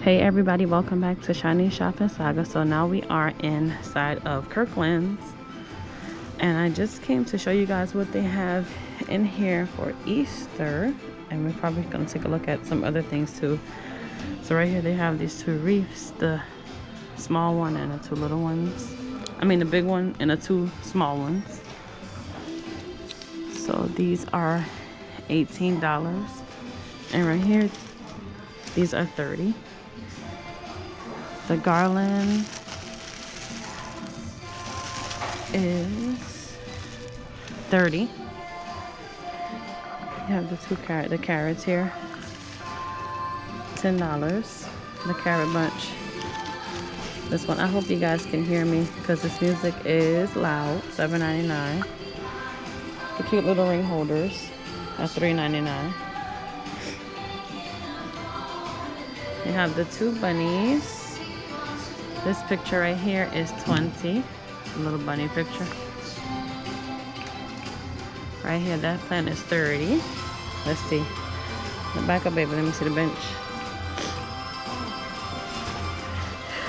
Hey everybody, welcome back to Shanice Shopping Saga. So now we are inside of Kirkland's, and I just came to show you guys what they have in here for Easter, and we're probably going to take a look at some other things too. So right here they have these two wreaths, the small one and the two little ones. I mean the big one and the two small ones. So these are $18, and right here these are $30. The garland is $30. You have the carrots here, $10. The carrot bunch. This one, I hope you guys can hear me because this music is loud. $7.99. The cute little ring holders are $3.99. You have the two bunnies. This picture right here is $20, a little bunny picture. Right here, that plant is $30. Let's see. Back up, baby. Let me see the bench.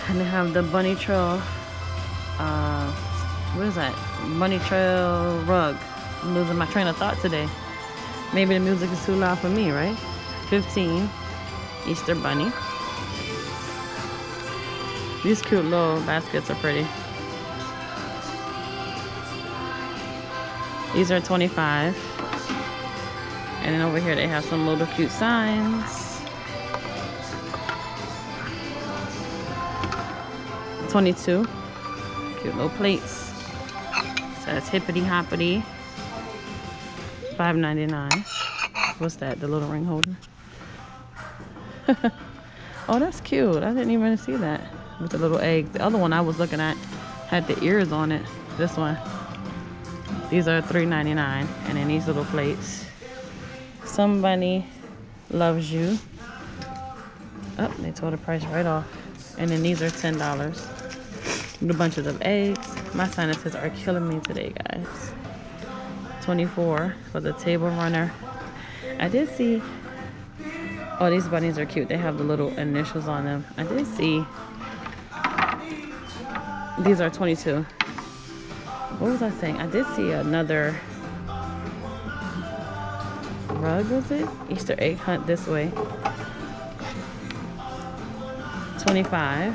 And they have the bunny trail. What is that? Bunny trail rug. I'm losing my train of thought today. Maybe the music is too loud for me, right? $15. Easter bunny. These cute little baskets are pretty. These are $25. And then over here they have some little cute signs. $22. Cute little plates. It says hippity hoppity. $5.99. What's that? The little ring holder. Oh, that's cute. I didn't even see that. With the little egg. The other one I was looking at had the ears on it. This one. These are $3.99. And then these little plates. Somebody loves you. Oh, they tore the price right off. And then these are $10. A bunch of eggs. My sinuses are killing me today, guys. $24 for the table runner. I did see... Oh, these bunnies are cute. They have the little initials on them. I did see... These are $22. What was I saying? I did see another rug, was it? Easter egg hunt this way. $25.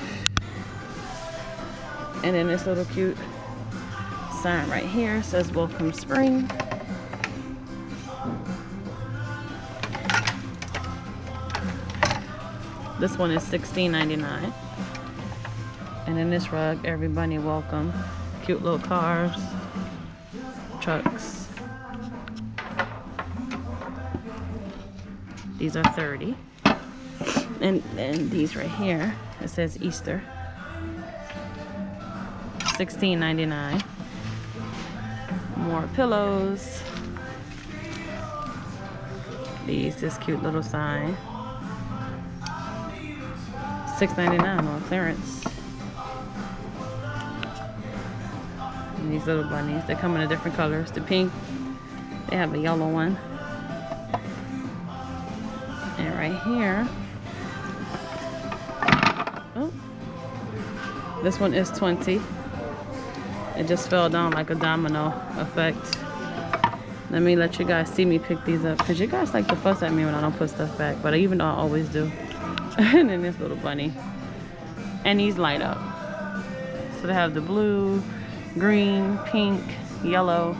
And then this little cute sign right here says welcome spring. This one is $16.99. And in this rug, every bunny welcome. Cute little cars, trucks. These are $30. And these right here, it says Easter. $16.99. More pillows. These, this cute little sign. $6.99 on clearance. And these little bunnies, they come in different colors. The pink, they have a yellow one. And right here, oh, this one is $20. It just fell down like a domino effect. Let me let you guys see me pick these up because you guys like to fuss at me when I don't put stuff back, but even though I always do. And then this little bunny, and these light up. So they have the blue, green, pink, yellow.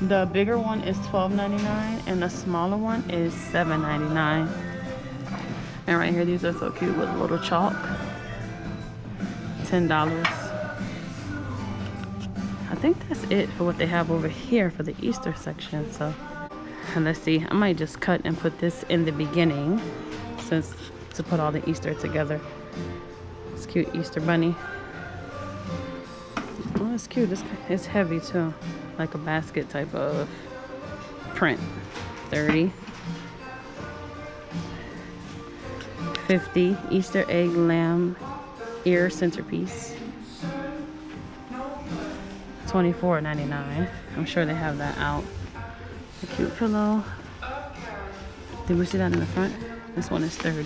The bigger one is $12.99 and the smaller one is $7.99. And right here, these are so cute with a little chalk. $10. I think that's it for what they have over here for the Easter section. So, and let's see, I might just cut and put this in the beginning since to put all the Easter together. It's cute Easter bunny. It's cute. It's heavy too, like a basket type of print. $30. $50. Easter egg lamb ear centerpiece. $24.99. I'm sure they have that out. A cute pillow. Did we see that in the front? This one is $30.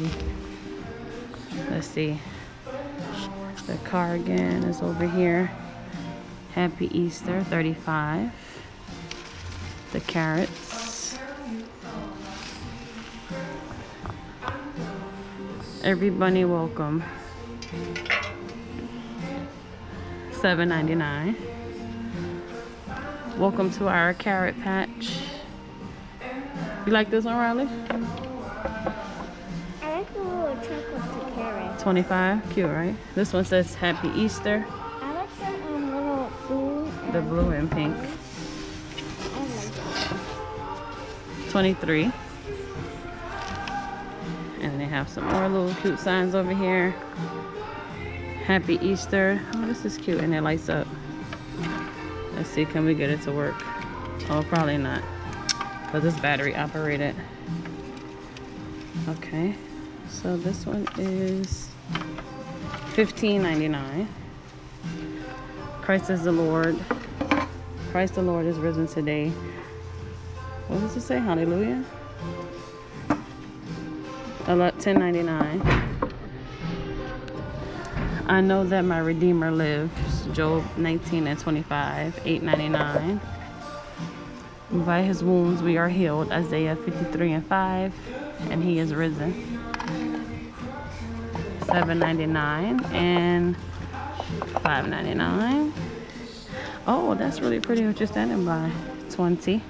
Let's see. The cardigan is over here. Happy Easter, $35. The carrots. Every bunny welcome. $7.99. Welcome to our carrot patch. You like this one, Riley? I like the little chocolate with the carrot. $25, cute, right? This one says Happy Easter. I like the little blue. The blue and pink. I like that. $23. And they have some more little cute signs over here. Happy Easter. Oh, this is cute, and it lights up. Let's see, can we get it to work? Oh, probably not. Because it's battery operated. Okay, so this one is $15.99. Christ is the Lord. Christ the Lord is risen today. What does it say? Hallelujah. $10.99. I know that my Redeemer lives. Job 19:25. $8.99. By his wounds we are healed, Isaiah 53:5, and he is risen. $7.99 and $5.99. Oh, that's really pretty what you're standing by. $20.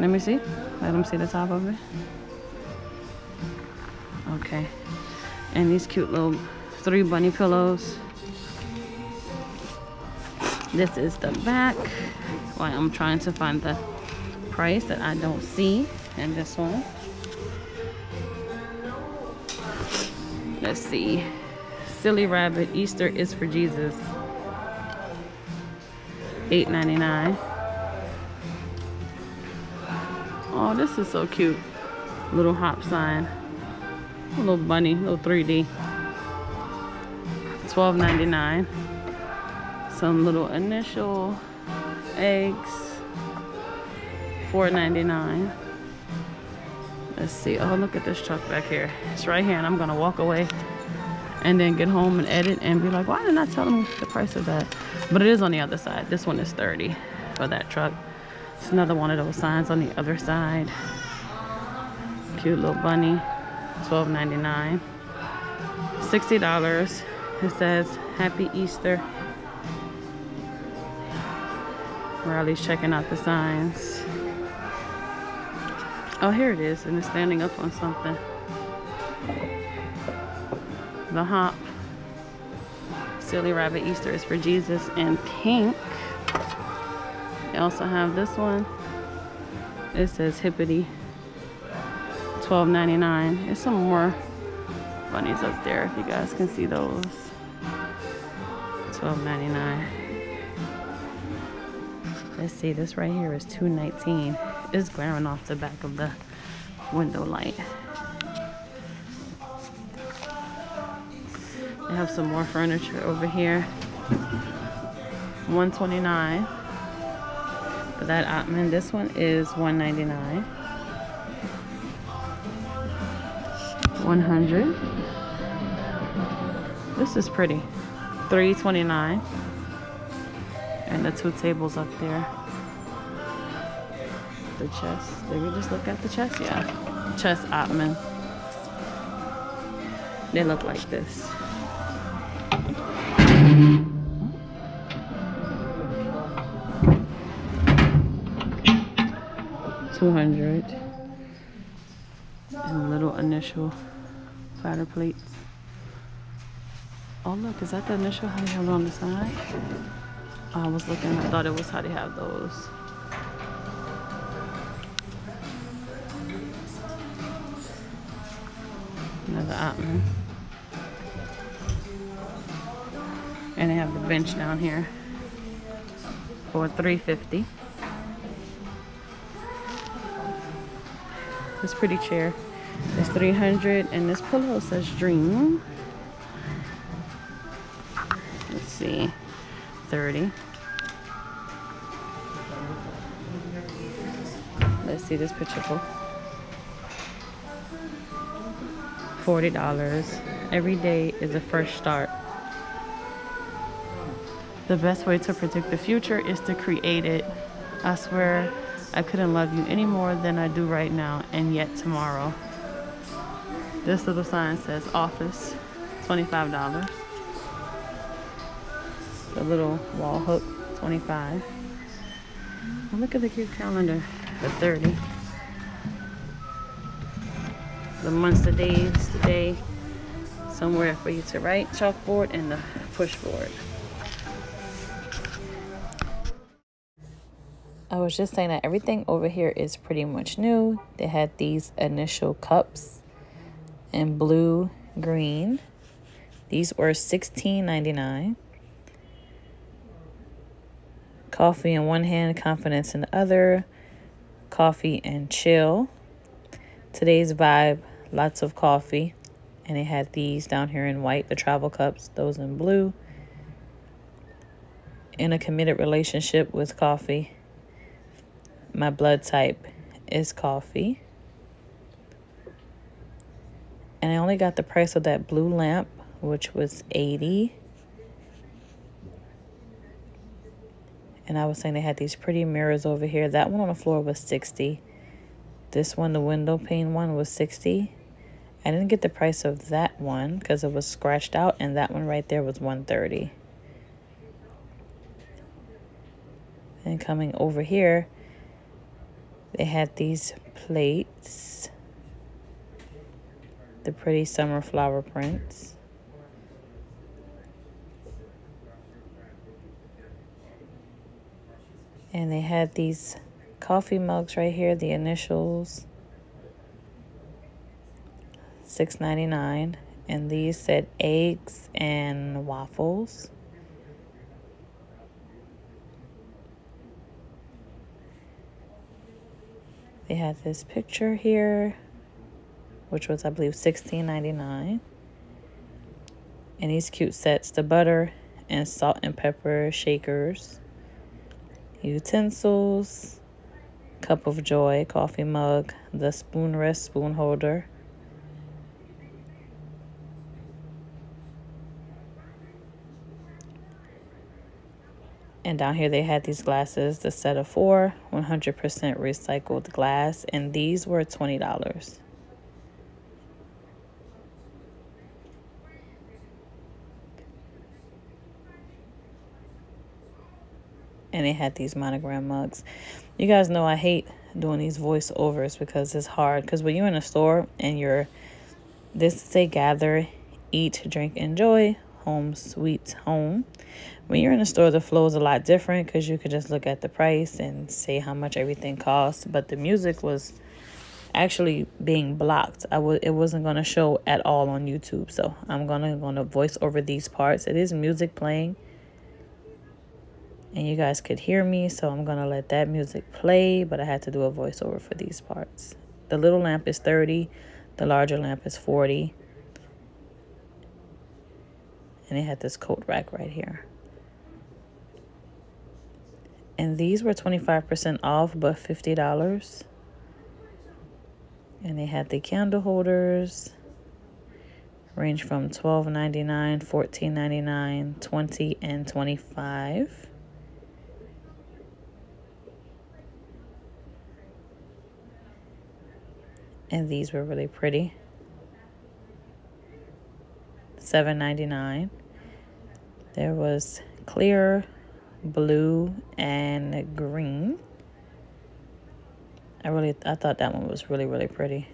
Let me see. Let them see the top of it. Okay. And these cute little 3 bunny pillows. This is the back. Why I'm trying to find the price that I don't see in this one. Let's see. Silly Rabbit, Easter is for Jesus. $8.99. Oh, this is so cute. Little hop sign. A little bunny, little 3D. $12.99. Some little initial eggs, $4.99. Let's see. Oh, look at this truck back here. It's right here, and I'm gonna walk away and then get home and edit and be like, why didn't I tell them the price of that? But it is on the other side. This one is $30 for that truck. It's another one of those signs on the other side. Cute little bunny, $12.99. $60. It says Happy Easter. Riley's checking out the signs. Oh, here it is, and it's standing up on something. The hop. Silly Rabbit, Easter is for Jesus, and pink. They also have this one. It says Hippity. $12.99. There's some more bunnies up there if you guys can see those. $12.99. Let's see, this right here is $2.19. It's glaring off the back of the window light. They have some more furniture over here. $129 for that ottoman. This one is $199. $100. This is pretty. $329. And the 2 tables up there. The chest. Did we just look at the chest? Yeah. Chest ottoman. They look like this. $200. And little initial platter plates. Oh look, is that the initial how they have it on the side? I was looking, I thought it was how they have those. Another ottoman. And they have the bench down here for $350. This pretty chair is $300, and this pillow says Dream. Let's see. $30. Let's see this picture book. $40. Every day is a fresh start. The best way to predict the future is to create it. I swear I couldn't love you any more than I do right now, and yet tomorrow. This little sign says office, $25. The little wall hook, $25. And look at the cute calendar for $30. The months, the days, the day, somewhere for you to write, chalkboard, and the pushboard. I was just saying that everything over here is pretty much new. They had these initial cups in blue, green. These were $16.99. Coffee in one hand, confidence in the other. Coffee and chill. Today's vibe, lots of coffee. And they had these down here in white, the travel cups, those in blue. In a committed relationship with coffee. My blood type is coffee. And I only got the price of that blue lamp, which was $80. And I was saying they had these pretty mirrors over here. That one on the floor was $60. This one, the window pane one, was $60. I didn't get the price of that one because it was scratched out, and that one right there was $130. And coming over here, they had these plates, the pretty summer flower prints. And they had these coffee mugs right here, the initials, $6.99. And these said eggs and waffles. They had this picture here, which was, I believe, $16.99. And these cute sets, the butter and salt and pepper shakers, utensils, cup of joy, coffee mug, the spoon rest, spoon holder. And down here they had these glasses, the set of four, 100% recycled glass, and these were $20. And they had these monogram mugs. You guys know I hate doing these voiceovers because it's hard. Because when you're in a store and you're, this is a gather, eat, drink, enjoy, home sweet home. When you're in a store, the flow is a lot different because you could just look at the price and say how much everything costs. But the music was actually being blocked. It wasn't going to show at all on YouTube. So I'm gonna voice over these parts. It is music playing. And you guys could hear me, so I'm going to let that music play, but I had to do a voiceover for these parts. The little lamp is $30, the larger lamp is $40. And it had this coat rack right here. And these were 25% off, but $50. And they had the candle holders, range from $12.99, $14.99, $20, and $25. And these were really pretty. $7.99. There was clear, blue, and green. I thought that one was really, really pretty.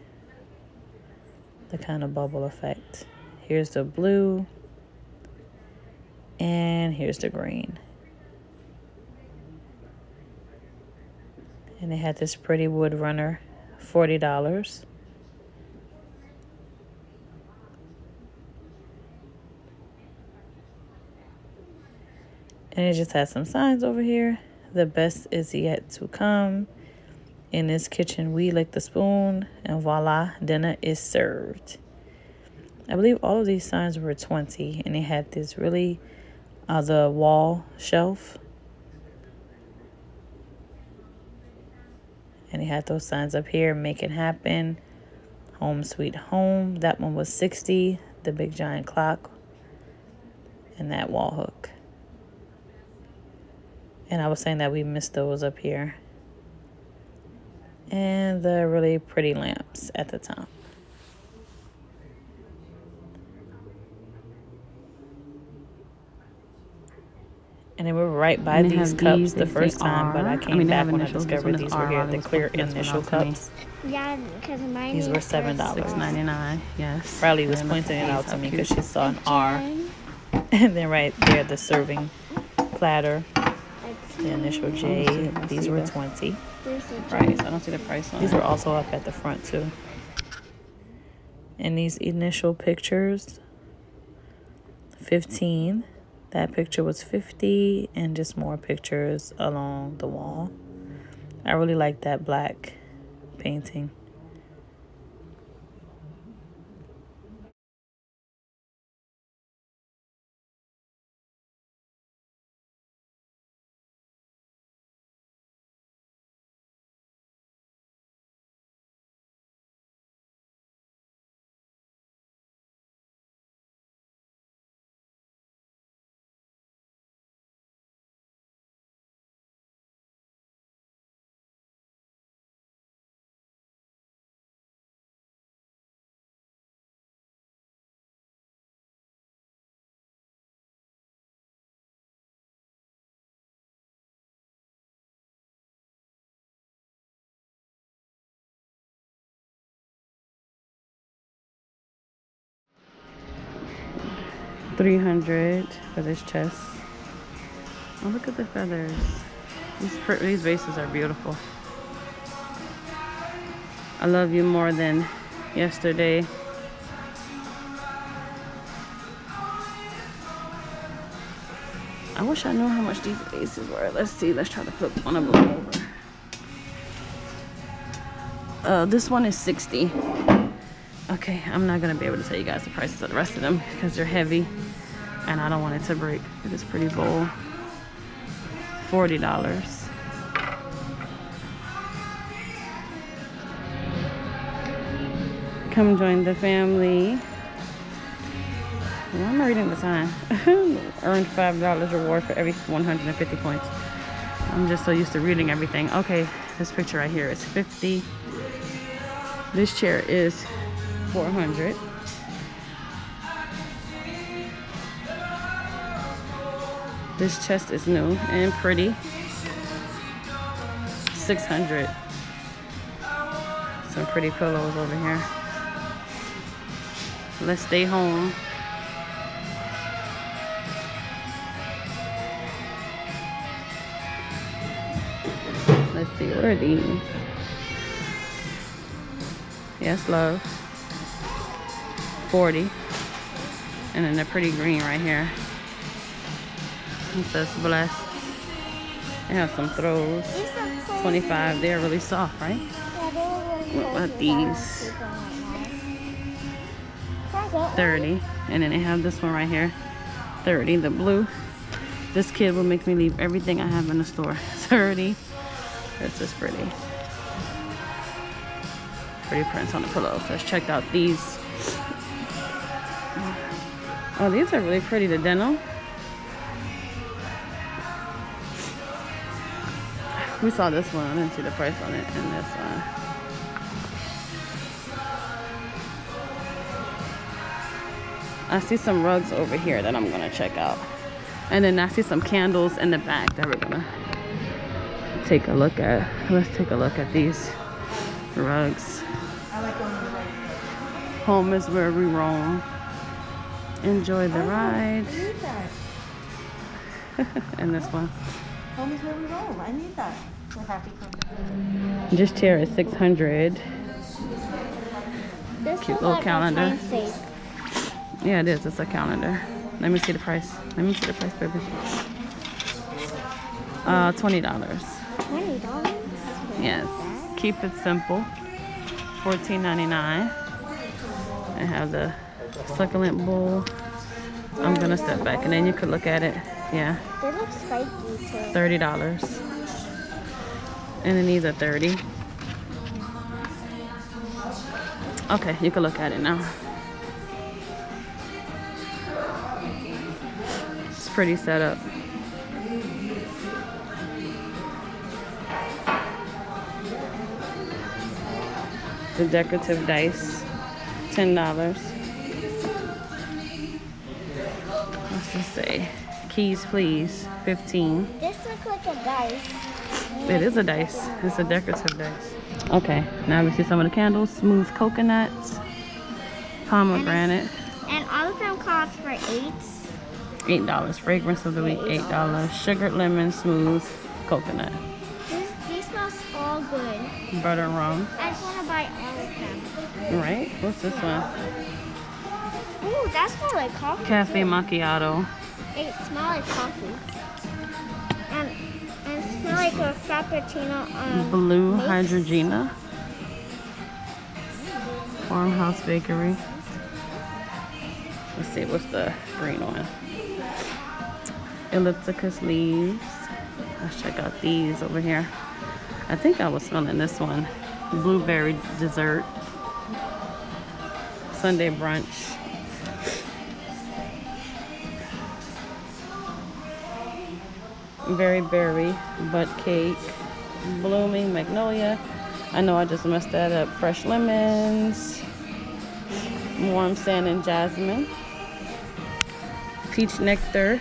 The kind of bubble effect. Here's the blue. And here's the green. And they had this pretty wood runner. $40. And it just has some signs over here. The best is yet to come. In this kitchen, we lick the spoon. And voila, dinner is served. I believe all of these signs were $20. And it had this really, the wall shelf. And it had those signs up here. Make it happen. Home Sweet Home. That one was $60. The big giant clock and that wall hook. And I was saying that we missed those up here. And the really pretty lamps at the top. And they were right by these cups the first time, but I came back when I discovered these were here, the clear initial cups. Yeah, because mine these were $7.99. Yes. Riley was pointing it out to me because she saw an R. And then right there, the serving platter, the initial J. These were $20. Price. I don't see the price on it. These were also up at the front too. And these initial pictures, $15. That picture was $50, and just more pictures along the wall. I really like that black painting. $300 for this chest. Oh, look at the feathers. These vases are beautiful. I love you more than yesterday. I wish I knew how much these vases were. Let's see. Let's try to flip one of them over. This one is $60. Okay, I'm not gonna be able to tell you guys the prices of the rest of them because they're heavy and I don't want it to break. It is pretty bowl. $40. Come join the family. Why am I reading the sign? Earned $5 reward for every 150 points. I'm just so used to reading everything. Okay, this picture right here is $50. This chair is $400. This chest is new and pretty. $600. Some pretty pillows over here. Let's stay home. Let's see, what are these? Yes, love. $40. And then the pretty green right here. It says blessed. They have some throws. $25. They're really soft, right? What about these? $30. And then they have this one right here. $30. The blue. This kid will make me leave everything I have in the store. $30. This is pretty. Pretty prints on the pillows. Let's check out these. Oh, these are really pretty, the denim. We saw this one. I didn't see the price on it. And this one. I see some rugs over here that I'm going to check out. And then I see some candles in the back that we're going to take a look at. Let's take a look at these rugs. Home is where we roam. Enjoy the ride. And this one. Home is where we roam. I need that. We're happy. This chair is $600. This cute little calendar. Yeah, it is. It's a calendar. Let me see the price. Let me see the price, baby. $20. $20. Yes. Keep it simple. $14.99. I have the succulent bowl. I'm gonna step back and then you could look at it. Yeah, they look spiky too. $30. And then these are $30. Okay, you can look at it now. It's pretty set up. The decorative dice, $10. What's this say? Keys, please, 15. This looks like a dice. It is a dice. It's a decorative dice. Okay, now we see some of the candles. Smooth coconuts, pomegranate. And all of them cost for $8. Fragrance of the week, $8. Sugared lemon, smooth coconut. These smell all good. Butter rum. I just want to buy all of them. Right? What's this one? Ooh, that smells like coffee. Cafe macchiato. It smells like coffee. And it smells like a frappuccino. Blue mix. Hydrogena. Farmhouse Bakery. Let's see, what's the green one? Ellipticus leaves. Let's check out these over here. I think I was smelling this one. Blueberry dessert. Sunday brunch. Berry butt cake, blooming magnolia. I know I just messed that up. Fresh lemons, warm sand and jasmine, peach nectar,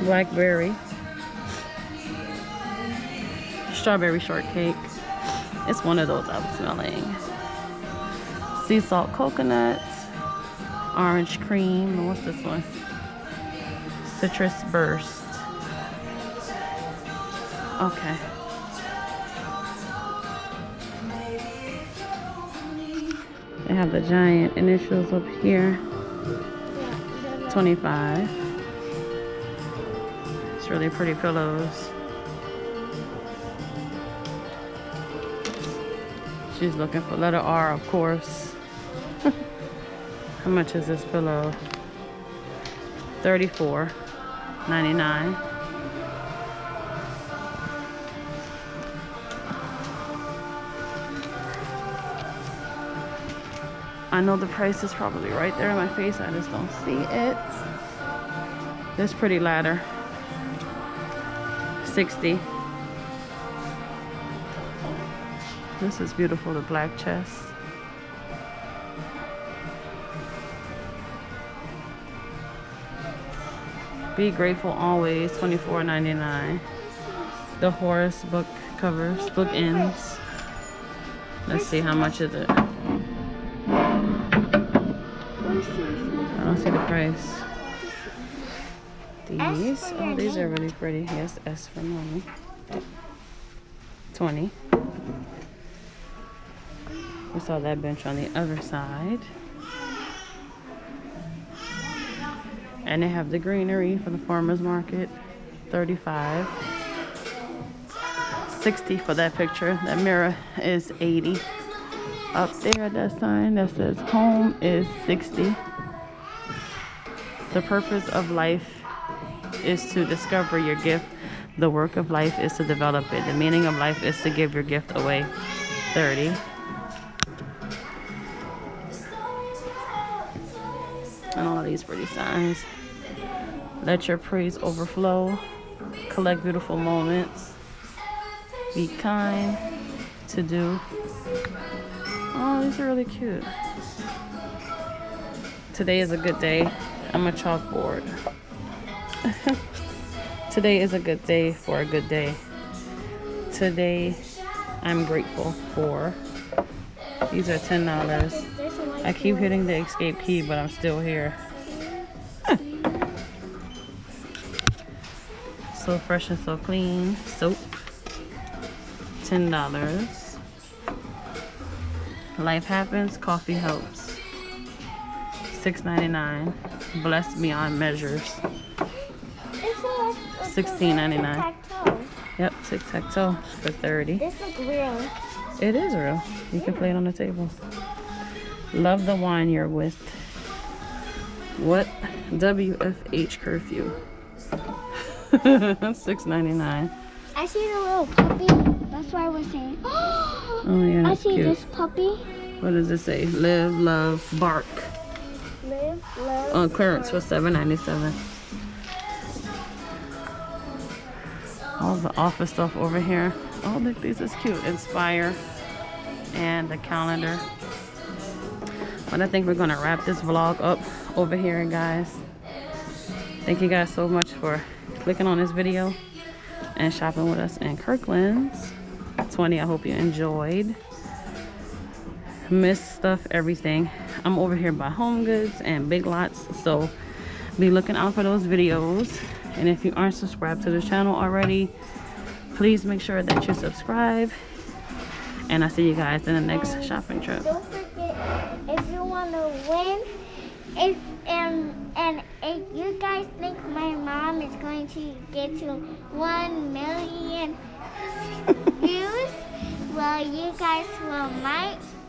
blackberry, strawberry shortcake. It's one of those I was smelling. Sea salt coconuts, orange cream, and what's this one? Citrus burst. Okay. They have the giant initials up here. 25. It's really pretty pillows. She's looking for letter R, of course. How much is this pillow? $34.99. I know the price is probably right there in my face, I just don't see it. This pretty ladder, $60. This is beautiful, the black chest. Be grateful always, $24.99. The Horace book covers, book ends. Let's see, how much is it? I don't see the price. These, oh, these are really pretty. Yes, S for money. 20. We saw that bench on the other side. And they have the greenery for the farmer's market, 35. 60 for that picture. That mirror is 80. Up there, that sign that says home is 60. The purpose of life is to discover your gift. The work of life is to develop it. The meaning of life is to give your gift away, 30. And all these pretty signs. Let your praise overflow. Collect beautiful moments. Be kind. To do. Oh, these are really cute. Today is a good day. I'm a chalkboard. Today is a good day for a good day. Today I'm grateful for. These are $10. I keep hitting the escape key, but I'm still here. So fresh and so clean. Soap. $10. Life happens. Coffee helps. $6.99. Blessed beyond measures. $16.99. Yep, tic-tac-toe for 30. This looks real. It is real. You can play it on the table. Love the wine you're with. What? WFH curfew. $6.99. I see the little puppy. That's why I was saying. Oh yeah, I see cute. This puppy. What does it say? Live, love, bark. Live, love, on clearance for $7.97. All the office stuff over here. Oh, look, this is cute. Inspire and the calendar. But I think we're gonna wrap this vlog up over here, guys. Thank you guys so much for clicking on this video and shopping with us in Kirkland's. 20, I hope you enjoyed. Miss stuff, everything. I'm over here by Homegoods and Big Lots, so be looking out for those videos. And if you aren't subscribed to the channel already, please make sure that you subscribe. And I'll see you guys in the next shopping trip. Don't forget, if you want to win, if you guys think my mom is going to get to 1 million views, well, you guys might.